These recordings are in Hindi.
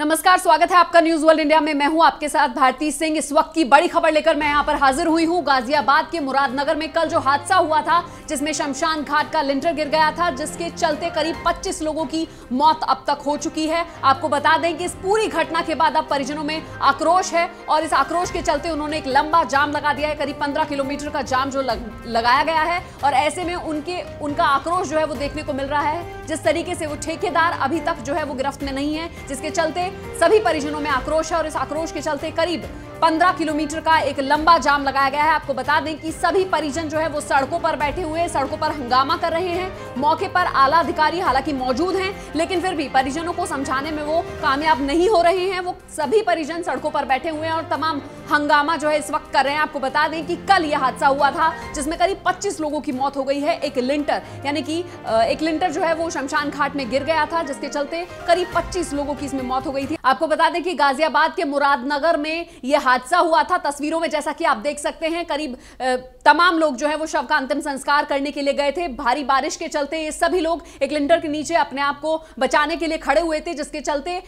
नमस्कार, स्वागत है आपका न्यूज़ वर्ल्ड इंडिया में। मैं हूं आपके साथ भारती सिंह। इस वक्त की बड़ी खबर लेकर मैं यहां पर हाजिर हुई हूं। गाजियाबाद के मुरादनगर में कल जो हादसा हुआ था, जिसमें शमशान घाट का लिंटर गिर गया था, जिसके चलते करीब 25 लोगों की मौत अब तक हो चुकी है। आपको बता दें कि इस पूरी घटना के बाद अब परिजनों में आक्रोश है और इस आक्रोश के चलते उन्होंने एक लंबा जाम लगा दिया है। करीब 15 किलोमीटर का जाम जो लगाया गया है और ऐसे में उनका आक्रोश जो है वो देखने को मिल रहा है। जिस तरीके से वो ठेकेदार अभी तक जो है वो गिरफ्त में नहीं है, जिसके चलते सभी परिजनों में आक्रोश है और इस आक्रोश के चलते करीब 15 किलोमीटर का एक लंबा जाम लगाया गया है। आपको बता दें कि सभी परिजन जो है वो सड़कों पर बैठे हुए हैं, सड़कों पर हंगामा कर रहे हैं। मौके पर आला अधिकारी हालांकि मौजूद हैं, लेकिन फिर भी परिजनों को समझाने में वो कामयाब नहीं हो रहे हैं। वो सभी परिजन सड़कों पर बैठे हुए हैं और तमाम हंगामा जो है इस वक्त कर रहे हैं। आपको बता दें कि कल यह हादसा हुआ था, जिसमें करीब 25 लोगों की मौत हो गई है। एक लिंटर जो है वो शमशान घाट में गिर गया था, जिसके चलते करीब 25 लोगों की इसमें मौत हो गई थी। आपको बता दें कि गाजियाबाद के मुरादनगर में यह हादसा हुआ था। तस्वीरों में जैसा कि आप देख सकते हैं, करीब तमाम लोग जो है वो शव का अंतिम संस्कार करने के लिए गए थे। भारी बारिश के चलते ये सभी लोग एक लिंटर के नीचे अपने आप को बचाने के लिए खड़े हुए थे, जिसके चलते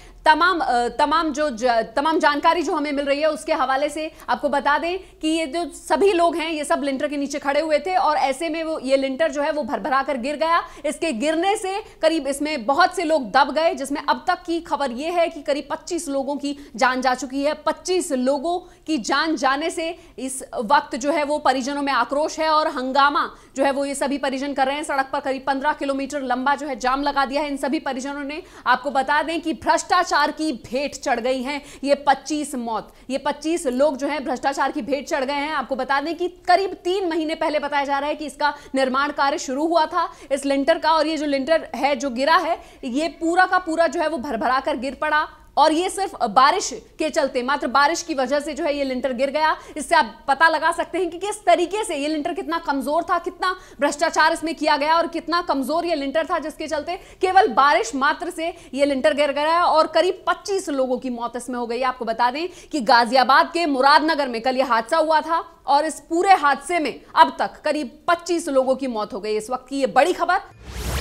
तमाम जानकारी जो हमें मिल रही है उसके हवाले से आपको बता दें कि ये जो सभी लोग हैं ये सब लिंटर के नीचे खड़े हुए थे और ऐसे में ये लिंटर जो है वो भरभरा कर गिर गया। इसके गिरने से करीब इसमें बहुत से लोग दब गए, जिसमें अब तक की खबर ये है कि करीब 25 लोगों की जान जा चुकी है। 25 लोगों की जान जाने से इस वक्त जो है वो परिजनों में आक्रोश है और हंगामा जो है वो ये सभी परिजन कर रहे हैं। सड़क पर करीब 15 किलोमीटर लंबा जो है जाम लगा दिया है इन सभी परिजनों ने। आपको बता दें कि भ्रष्टाचार की भेंट चढ़ गई है ये 25 लोग जो है भ्रष्टाचार की भेंट चढ़ गए हैं। आपको बता दें कि करीब 3 महीने पहले बताया जा रहा है कि इसका निर्माण कार्य शुरू हुआ था इस लिंटर का, और ये जो लिंटर है जो गिरा है ये पूरा का पूरा जो है वो भरभरा कर गिर पड़ा और ये सिर्फ बारिश के चलते, मात्र बारिश की वजह से जो है ये लिंटर गिर गया। इससे आप पता लगा सकते हैं कि किस तरीके से ये लिंटर कितना कमजोर था, कितना भ्रष्टाचार इसमें किया गया और कितना कमजोर ये लिंटर था, जिसके चलते केवल बारिश मात्र से ये लिंटर गिर गया और करीब 25 लोगों की मौत इसमें हो गई। आपको बता दें कि गाजियाबाद के मुरादनगर में कल यह हादसा हुआ था और इस पूरे हादसे में अब तक करीब 25 लोगों की मौत हो गई। इस वक्त की ये बड़ी खबर।